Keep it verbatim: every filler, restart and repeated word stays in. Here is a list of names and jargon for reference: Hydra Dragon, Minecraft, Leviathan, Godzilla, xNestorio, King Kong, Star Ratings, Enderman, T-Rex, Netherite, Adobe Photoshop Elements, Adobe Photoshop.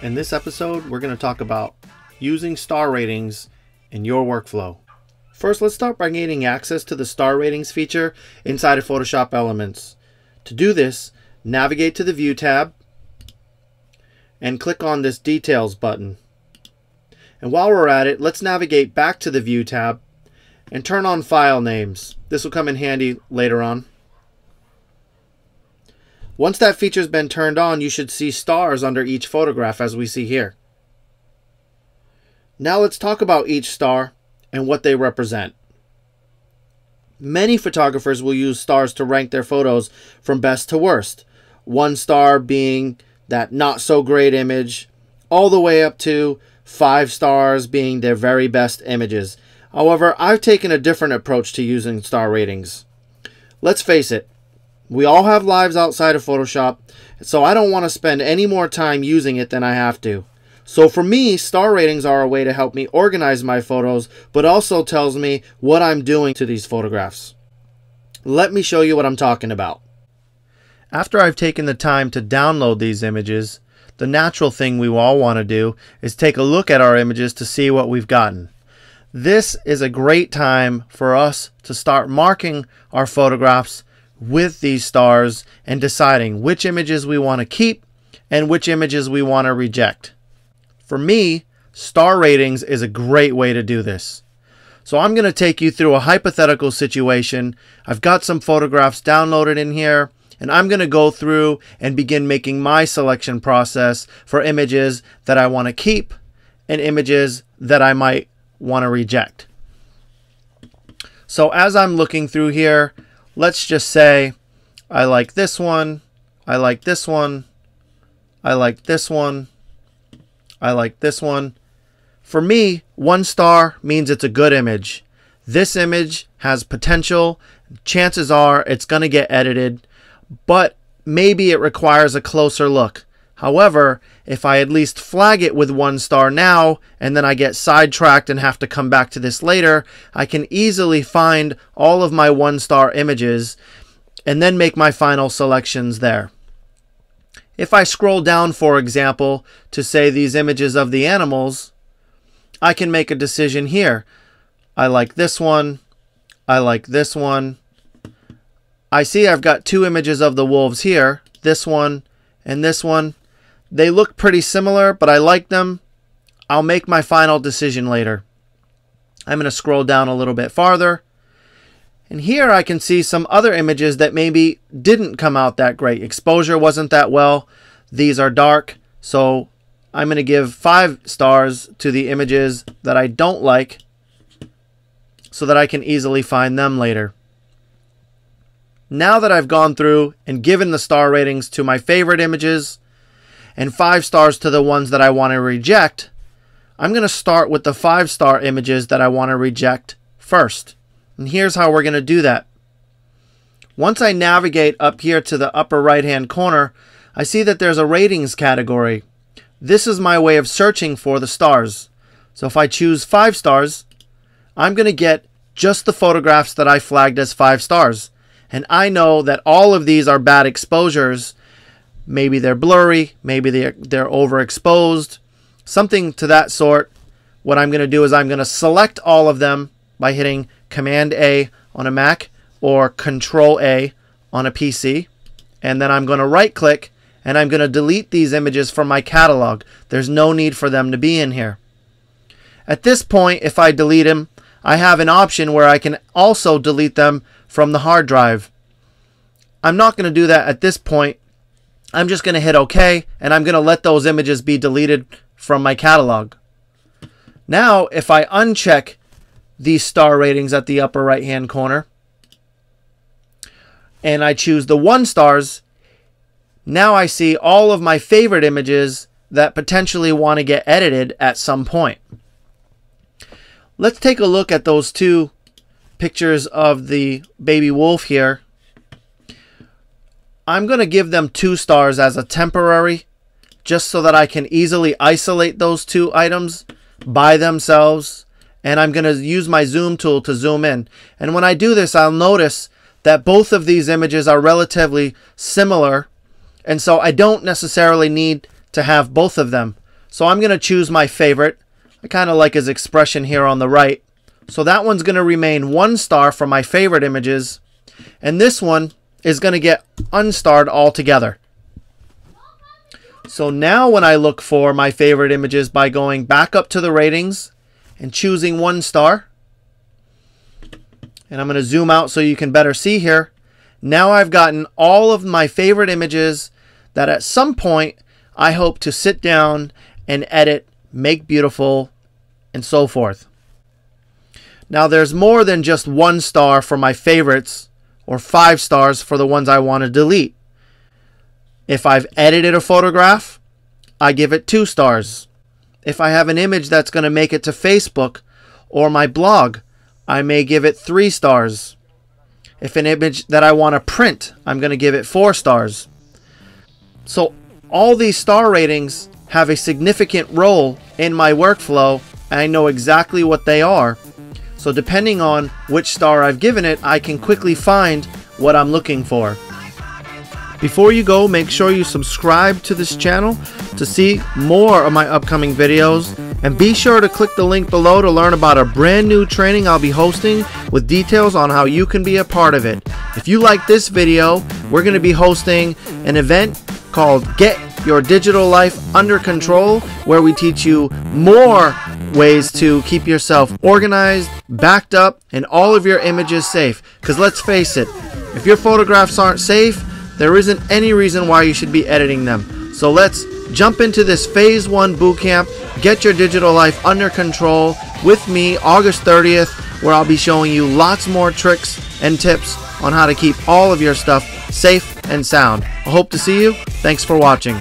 In this episode, we're going to talk about using star ratings in your workflow. First, let's start by gaining access to the star ratings feature inside of Photoshop Elements. To do this, navigate to the View tab and click on this Details button. And while we're at it, let's navigate back to the View tab and turn on File Names. This will come in handy later on. Once that feature's been turned on, you should see stars under each photograph as we see here. Now let's talk about each star and what they represent. Many photographers will use stars to rank their photos from best to worst. One star being that not so great image, all the way up to five stars being their very best images. However, I've taken a different approach to using star ratings. Let's face it, we all have lives outside of Photoshop, so I don't want to spend any more time using it than I have to. So for me, star ratings are a way to help me organize my photos, but also tells me what I'm doing to these photographs. Let me show you what I'm talking about. After I've taken the time to download these images, the natural thing we all want to do is take a look at our images to see what we've gotten. This is a great time for us to start marking our photographs with these stars and deciding which images we want to keep and which images we want to reject. For me, star ratings is a great way to do this. So I'm going to take you through a hypothetical situation. I've got some photographs downloaded in here, and I'm going to go through and begin making my selection process for images that I want to keep and images that I might want to reject. So as I'm looking through here, let's just say I like this one, I like this one, I like this one, I like this one. For me, one star means it's a good image. This image has potential. Chances are it's going to get edited, but maybe it requires a closer look. However, if I at least flag it with one star now, and then I get sidetracked and have to come back to this later, I can easily find all of my one star images and then make my final selections there. If I scroll down, for example, to say these images of the animals, I can make a decision here. I like this one. I like this one. I see I've got two images of the wolves here, this one and this one. They look pretty similar, but I like them. I'll make my final decision later. I'm going to scroll down a little bit farther. And here I can see some other images that maybe didn't come out that great. Exposure wasn't that well. These are dark. So I'm going to give five stars to the images that I don't like so that I can easily find them later. Now that I've gone through and given the star ratings to my favorite images, and five stars to the ones that I want to reject, I'm going to start with the five star images that I want to reject first. And here's how we're going to do that. Once I navigate up here to the upper right hand corner, I see that there's a ratings category. This is my way of searching for the stars. So if I choose five stars, I'm going to get just the photographs that I flagged as five stars. And I know that all of these are bad exposures. Maybe they're blurry, maybe they're, they're overexposed, something to that sort. What I'm going to do is I'm going to select all of them by hitting Command A on a Mac or Control A on a P C. And then I'm going to right click and I'm going to delete these images from my catalog. There's no need for them to be in here. At this point, if I delete them, I have an option where I can also delete them from the hard drive. I'm not going to do that at this point. I'm just going to hit OK, and I'm going to let those images be deleted from my catalog. Now, if I uncheck these star ratings at the upper right-hand corner, and I choose the one stars, now I see all of my favorite images that potentially want to get edited at some point. Let's take a look at those two pictures of the baby wolf here. I'm going to give them two stars as a temporary, just so that I can easily isolate those two items by themselves. And I'm going to use my zoom tool to zoom in. And when I do this, I'll notice that both of these images are relatively similar. And so I don't necessarily need to have both of them. So I'm going to choose my favorite. I kind of like his expression here on the right. So that one's going to remain one star for my favorite images. And this one is going to get unstarred altogether. So now when I look for my favorite images by going back up to the ratings and choosing one star, and I'm going to zoom out so you can better see here, now I've gotten all of my favorite images that at some point I hope to sit down and edit, make beautiful, and so forth. Now there's more than just one star for my favorites or five stars for the ones I want to delete. If I've edited a photograph, I give it two stars. If I have an image that's going to make it to Facebook or my blog, I may give it three stars. If an image that I want to print, I'm going to give it four stars. So all these star ratings have a significant role in my workflow, and I know exactly what they are. So depending on which star I've given it, I can quickly find what I'm looking for. Before you go, make sure you subscribe to this channel to see more of my upcoming videos. And be sure to click the link below to learn about a brand new training I'll be hosting with details on how you can be a part of it. If you like this video, we're going to be hosting an event called Get Your Digital Life Under Control, where we teach you more ways to keep yourself organized, backed up, and all of your images safe. Because let's face it, if your photographs aren't safe, there isn't any reason why you should be editing them. So let's jump into this phase one bootcamp, Get Your Digital Life Under Control, with me August thirtieth, where I'll be showing you lots more tricks and tips on how to keep all of your stuff safe and sound. I hope to see you. Thanks for watching.